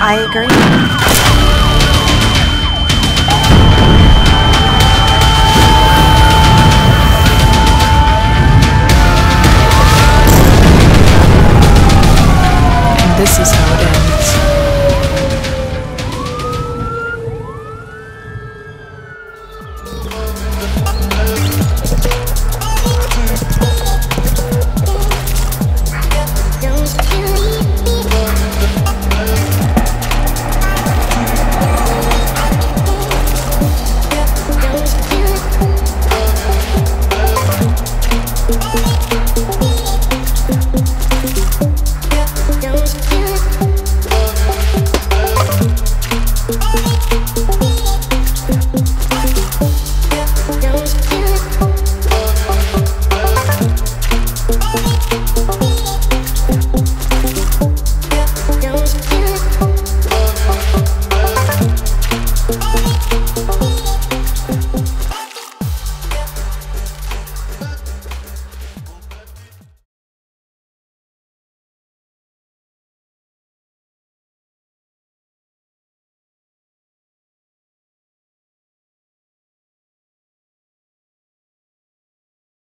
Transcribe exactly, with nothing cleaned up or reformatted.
I agree.